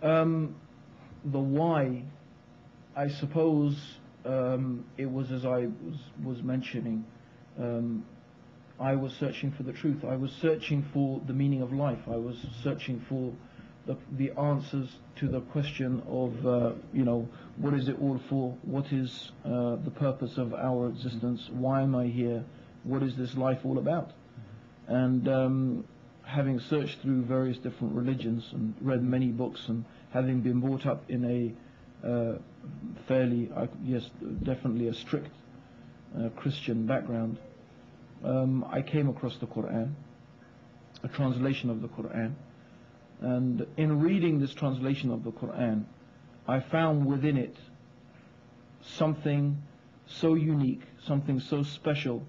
The why, I suppose it was as I was mentioning. I was searching for the truth. I was searching for the meaning of life. I was searching for the answers to the question of, what is it all for? What is the purpose of our existence? Why am I here? What is this life all about? And having searched through various different religions and read many books, and having been brought up in a definitely a strict Christian background, I came across the Quran, a translation of the Quran. And in reading this translation of the Quran, I found within it something so unique, something so special,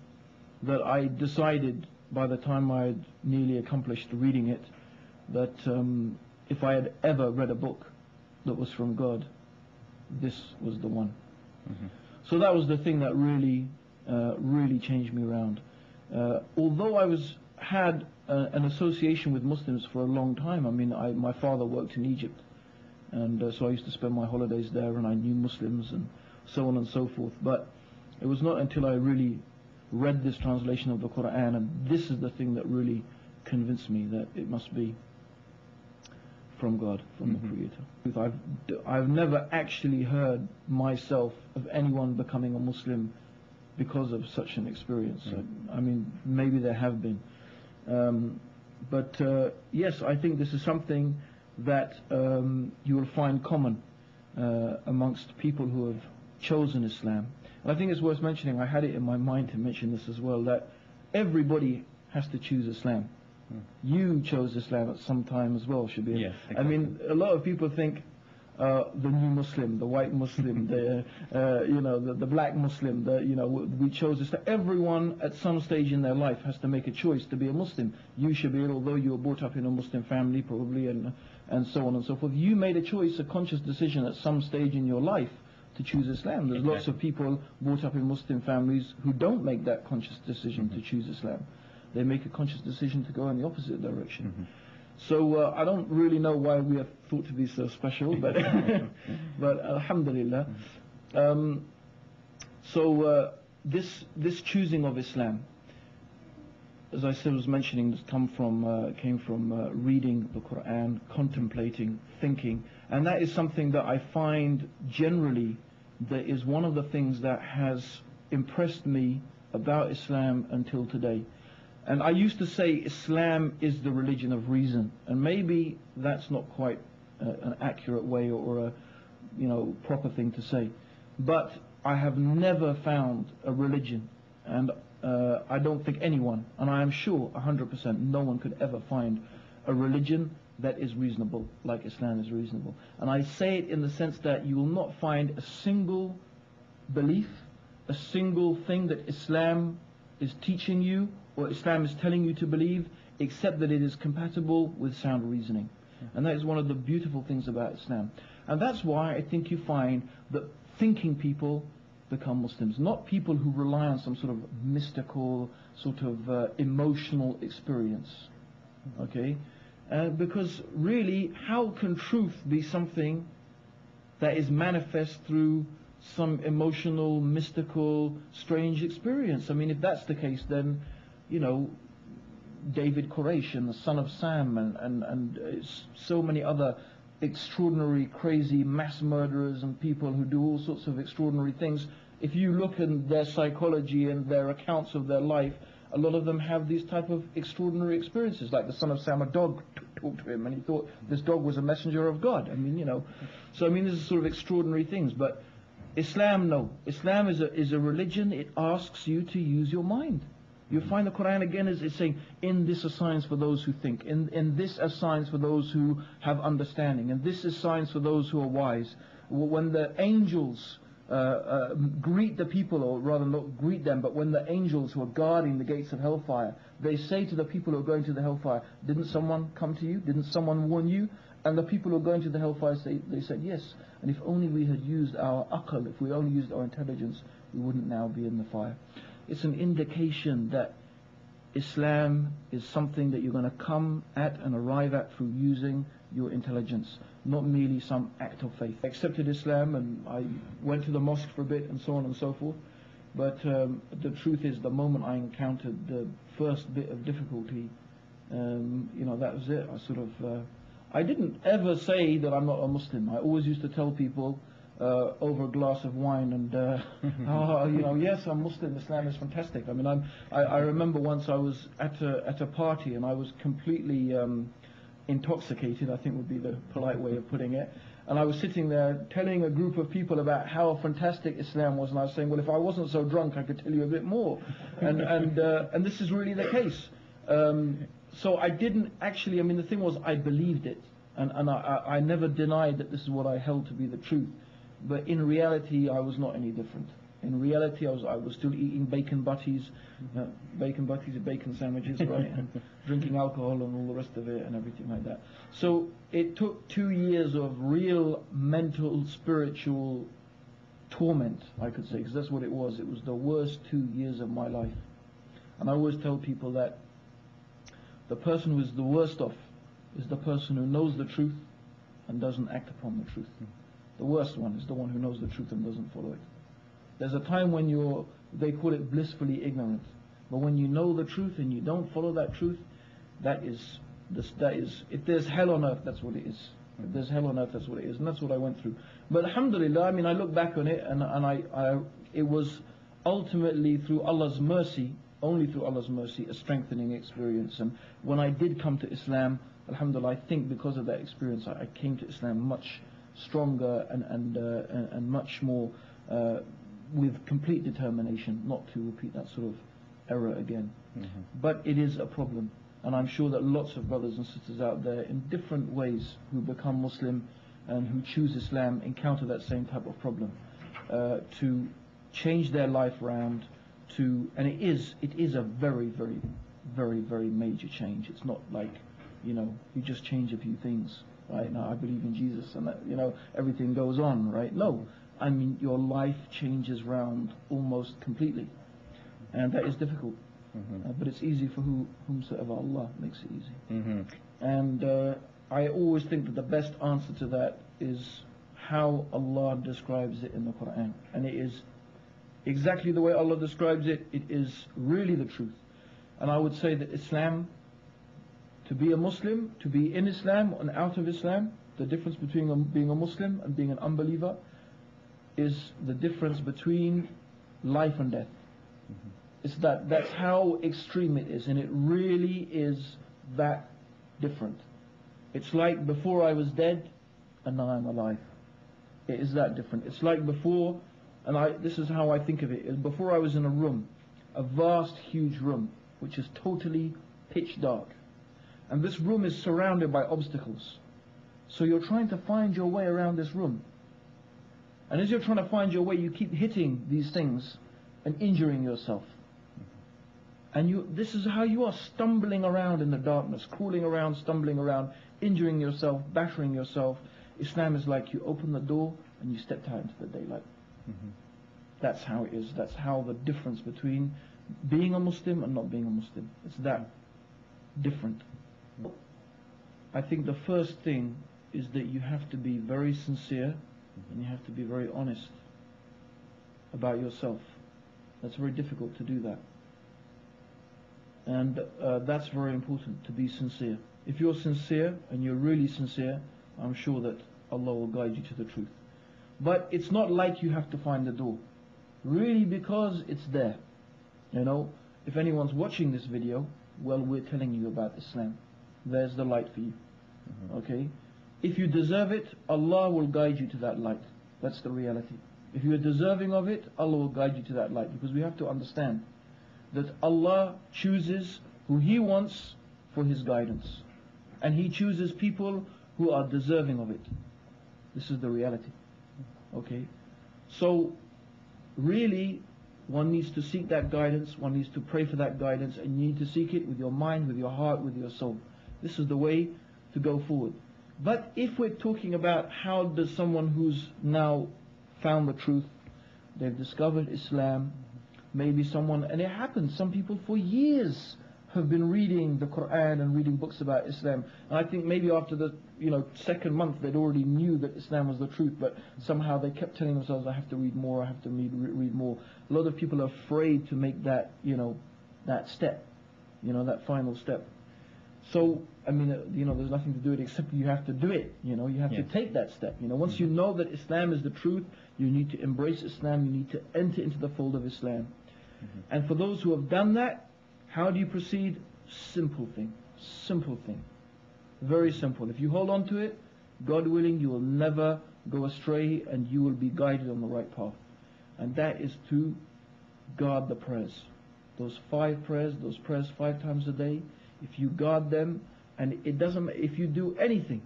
that I decided by the time I had nearly accomplished reading it that if I had ever read a book that was from God, this was the one. Mm-hmm. So that was the thing that really changed me around. Although I had an association with Muslims for a long time. I mean, my father worked in Egypt, and so I used to spend my holidays there, and I knew Muslims and so on and so forth. But it was not until I really read this translation of the Quran, and this is the thing that really convinced me that it must be from God, from the Creator. I've never actually heard myself of anyone becoming a Muslim because of such an experience. Mm-hmm. I mean, maybe there have been. Yes, I think this is something that you will find common amongst people who have chosen Islam. And I think it's worth mentioning, I had it in my mind to mention this as well, that everybody has to choose Islam. Mm. You chose Islam at some time as well, Shabir. Yes, exactly. I mean, a lot of people think the new Muslim, the white Muslim, the black Muslim, we chose Islam. Everyone at some stage in their life has to make a choice to be a Muslim. You, Shabir, although you were brought up in a Muslim family probably, and so on and so forth, you made a choice, a conscious decision at some stage in your life to choose Islam. There's lots of people brought up in Muslim families who don't make that conscious decision to choose Islam. They make a conscious decision to go in the opposite direction. So I don't really know why we are thought to be so special, but but alhamdulillah. This choosing of Islam, as I was mentioning, this came from reading the Quran, contemplating, thinking, and that is something that I find generally that is one of the things that has impressed me about Islam until today. And I used to say Islam is the religion of reason, and maybe that's not quite an accurate way or a proper thing to say, but I have never found a religion, and I don't think anyone, and I am sure 100% no one could ever find a religion that is reasonable like Islam is reasonable. And I say it in the sense that you will not find a single belief, a single thing that Islam is teaching you or Islam is telling you to believe, except that it is compatible with sound reasoning. And that is one of the beautiful things about Islam. And that's why I think you find that thinking people become Muslims, not people who rely on some sort of mystical, sort of emotional experience. Okay? Because really, how can truth be something that is manifest through some emotional, mystical, strange experience? I mean, if that's the case, then David Koresh and the Son of Sam and so many other extraordinary, crazy mass murderers and people who do all sorts of extraordinary things. If you look at their psychology and their accounts of their life, a lot of them have these type of extraordinary experiences, like the Son of Sam. A dog talked to him and he thought this dog was a messenger of God. I mean, this is sort of extraordinary things. But Islam, no. Islam is a religion. It asks you to use your mind. You find the Quran again is saying, in this are signs for those who think, in this are signs for those who have understanding, and this is signs for those who are wise. When the angels greet the people, or rather not greet them, but when the angels who are guarding the gates of hellfire, they say to the people who are going to the hellfire, didn't someone come to you? Didn't someone warn you? And the people who are going to the hellfire, they said yes. And if only we had used our aql, if we only used our intelligence, we wouldn't now be in the fire. It's an indication that Islam is something that you're going to come at and arrive at through using your intelligence, not merely some act of faith. I accepted Islam and I went to the mosque for a bit and so on and so forth, but the truth is, the moment I encountered the first bit of difficulty, you know, that was it. I sort of, I didn't ever say that I'm not a Muslim. I always used to tell people over a glass of wine and, oh, you know, yes, I'm Muslim, Islam is fantastic. I mean, I remember once I was at a party and I was completely intoxicated, I think would be the polite way of putting it. And I was sitting there telling a group of people about how fantastic Islam was, and I was saying, well, if I wasn't so drunk, I could tell you a bit more. And this is really the case. So I didn't actually, I mean, the thing was, I believed it, and I never denied that this is what I held to be the truth. But in reality, I was not any different. In reality, I was still eating bacon butties and bacon sandwiches, right, and drinking alcohol and all the rest of it and everything like that. So it took 2 years of real mental, spiritual torment, I could say, because that's what it was. It was the worst 2 years of my life. And I always tell people that the person who is the worst off is the person who knows the truth and doesn't act upon the truth. The worst one is the one who knows the truth and doesn't follow it. There's a time when you're, they call it blissfully ignorant, but when you know the truth and you don't follow that truth, that is, if there's hell on earth, that's what it is. If there's hell on earth, that's what it is, and that's what I went through. But alhamdulillah, I mean, I look back on it, and it was ultimately through Allah's mercy, only through Allah's mercy, a strengthening experience. And when I did come to Islam, alhamdulillah, I think because of that experience, I came to Islam much stronger and much more with complete determination not to repeat that sort of error again. Mm-hmm. But it is a problem, and I'm sure that lots of brothers and sisters out there in different ways who become Muslim and who choose Islam encounter that same type of problem, to change their life around, to, and it is a very, very, very, very major change. It's not like, you know, you just change a few things, right? Now I believe in Jesus and that, you know, everything goes on, right? No, I mean, your life changes round almost completely, and that is difficult. Mm-hmm. But it's easy for whomsoever Allah makes it easy. Mm-hmm. And I always think that the best answer to that is how Allah describes it in the Quran, and it is exactly the way Allah describes it. It is really the truth. And I would say that Islam, to be a Muslim, to be in Islam and out of Islam, the difference between being a Muslim and being an unbeliever is the difference between life and death. Mm-hmm. It's that's how extreme it is, and it really is that different. It's like before I was dead and now I'm alive. It is that different. It's like before, and this is how I think of it, before I was in a room, a vast huge room which is totally pitch dark, and this room is surrounded by obstacles, so you're trying to find your way around this room. And as you're trying to find your way, you keep hitting these things and injuring yourself. And this is how you are stumbling around in the darkness, crawling around, stumbling around, injuring yourself, battering yourself. Islam is like you open the door and you step out into the daylight. Mm-hmm. That's how it is. That's how the difference between being a Muslim and not being a Muslim. It's that different. I think the first thing is that you have to be very sincere, and you have to be very honest about yourself. That's very difficult to do that, and that's very important, to be sincere. If you're sincere and you're really sincere, I'm sure that Allah will guide you to the truth. But it's not like you have to find the door, really, because it's there. You know, if anyone's watching this video, well, we're telling you about Islam. There's the light for you. Mm-hmm. Okay? If you deserve it, Allah will guide you to that light. That's the reality. If you are deserving of it, Allah will guide you to that light, because we have to understand that Allah chooses who He wants for His guidance, and He chooses people who are deserving of it. This is the reality. Okay? So really, one needs to seek that guidance, one needs to pray for that guidance, and you need to seek it with your mind, with your heart, with your soul. This is the way to go forward. But if we're talking about how does someone who's now found the truth, they've discovered Islam, maybe someone, and it happens, some people for years have been reading the Quran and reading books about Islam. And I think maybe after the second month they'd already knew that Islam was the truth, but somehow they kept telling themselves, I have to read more, I have to read more. A lot of people are afraid to make that, that step, that final step. So, I mean, there's nothing to do it except you have to do it, you have to take that step. Once you know that Islam is the truth, you need to embrace Islam, you need to enter into the fold of Islam. And for those who have done that, how do you proceed? Simple thing, very simple. If you hold on to it, God willing, you will never go astray and you will be guided on the right path. And that is to guard the prayers. Those 5 prayers, those prayers 5 times a day, if you guard them, and it doesn't, if you do anything,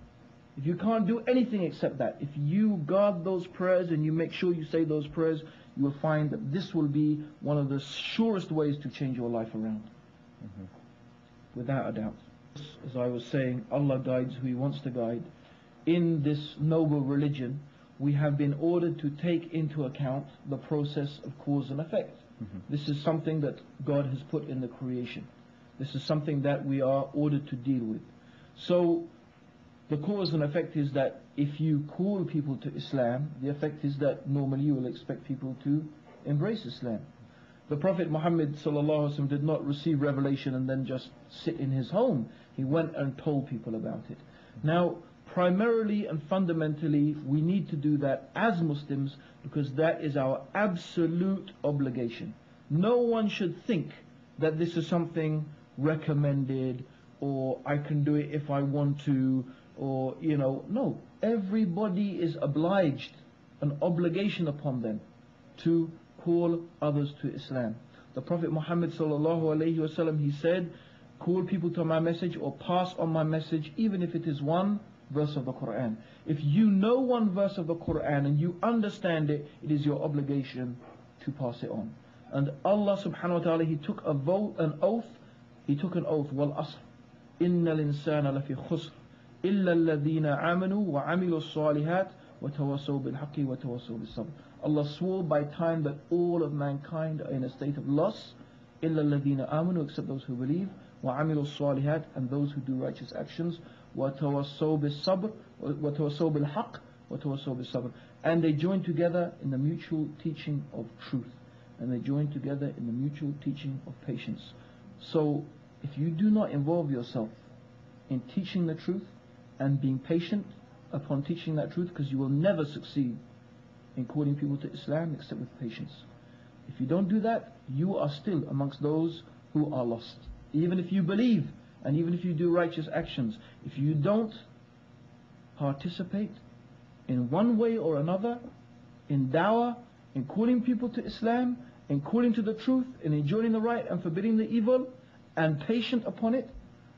if you can't do anything except that, if you guard those prayers and you make sure you say those prayers, you will find that this will be one of the surest ways to change your life around. Without a doubt. As I was saying, Allah guides who He wants to guide. In this noble religion, we have been ordered to take into account the process of cause and effect. This is something that God has put in the creation. This is something that we are ordered to deal with. So, the cause and effect is that if you call people to Islam, the effect is that normally you will expect people to embrace Islam. The Prophet Muhammad ﷺ did not receive revelation and then just sit in his home. He went and told people about it. Now, primarily and fundamentally, we need to do that as Muslims because that is our absolute obligation. No one should think that this is something recommended, or I can do it if I want to, or, no. Everybody is obliged, an obligation upon them, to call others to Islam. The Prophet Muhammad Sallallahu Alaihi Wasallam, he said, call people to my message or pass on my message, even if it is one verse of the Quran. If you know one verse of the Quran and you understand it, it is your obligation to pass it on. And Allah subhanahu wa ta'ala, He took a vow, an oath, He took an oath, wal asr, innal insana lafi khusr, illa alladhina amanu wa amilu salihat wa tawassaw bil haqqi wa tawassaw bis sabr. Allah swore by time that all of mankind are in a state of loss, illa alladhina amanu, except those who believe, wa amilu salihat, and those who do righteous actions, wa tawassaw bis sabr, wa tawassaw bil haqq, wa tawassaw bis sabr. And they join together in the mutual teaching of truth. And they join together in the mutual teaching of patience. So, if you do not involve yourself in teaching the truth and being patient upon teaching that truth, because you will never succeed in calling people to Islam except with patience. If you don't do that, you are still amongst those who are lost. Even if you believe, and even if you do righteous actions, if you don't participate in one way or another, in dawah, in calling people to Islam, in calling to the truth, in enjoining the right and forbidding the evil, and patient upon it,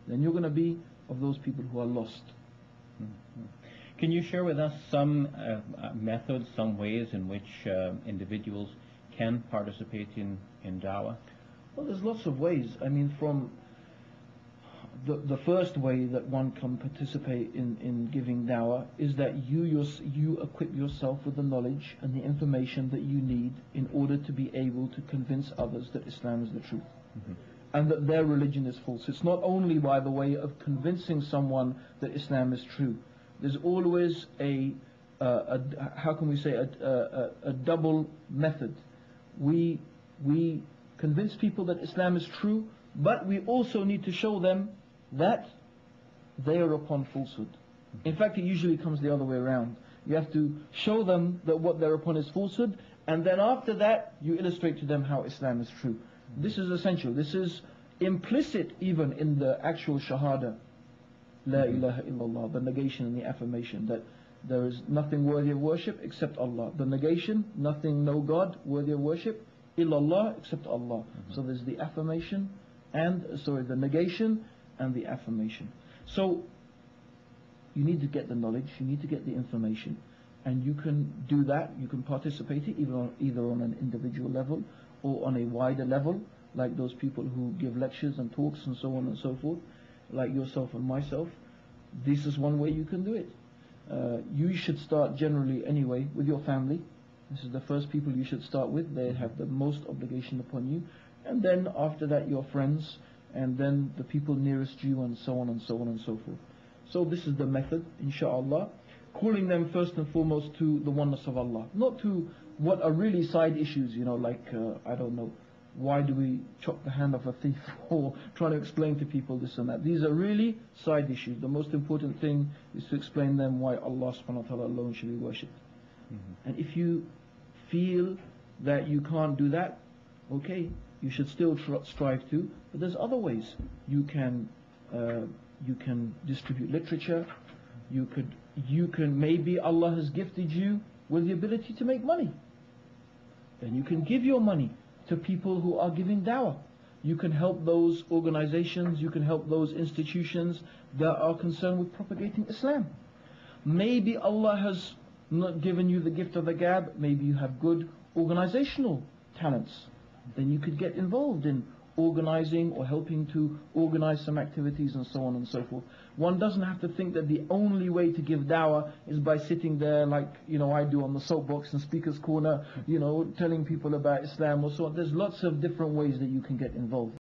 then you're going to be of those people who are lost. Can you share with us some methods, some ways in which individuals can participate in dawah? Well, there's lots of ways. I mean, from the first way that one can participate in giving dawah is that you equip yourself with the knowledge and the information that you need in order to be able to convince others that Islam is the truth. And that their religion is false. It's not only by the way of convincing someone that Islam is true. There's always a double method. We convince people that Islam is true, but we also need to show them that they are upon falsehood. In fact, it usually comes the other way around. You have to show them that what they're upon is falsehood, and then after that, you illustrate to them how Islam is true. This is essential. This is implicit even in the actual shahada, la ilaha illallah, the negation and the affirmation that there is nothing worthy of worship except Allah. The negation, nothing, no God worthy of worship, illallah, except Allah. So there's the affirmation and, the negation and the affirmation. So, you need to get the knowledge, you need to get the information, and you can do that, you can participate either on an individual level or on a wider level, like those people who give lectures and talks and so on and so forth, like yourself and myself. This is one way you can do it. You should start generally anyway with your family. This is the first people you should start with. They have the most obligation upon you. And then after that, your friends, and then the people nearest you, and so on and so on and so forth. So this is the method, inshallah. Calling them first and foremost to the oneness of Allah, not to what are really side issues, you know, like, I don't know, why do we chop the hand of a thief, or trying to explain to people this and that. These are really side issues. The most important thing is to explain them why Allah subhanahu wa ta'ala alone should be worshipped. And if you feel that you can't do that, okay, you should still strive to, but there's other ways. You can distribute literature, you can maybe Allah has gifted you with the ability to make money. Then you can give your money to people who are giving dawah. You can help those organizations, you can help those institutions that are concerned with propagating Islam. Maybe Allah has not given you the gift of the gab, maybe you have good organizational talents. Then you could get involved in organizing or helping to organize some activities and so on and so forth. One doesn't have to think that the only way to give dawah is by sitting there like, you know, I do on the soapbox and speaker's corner, you know, telling people about Islam or so on. There's lots of different ways that you can get involved.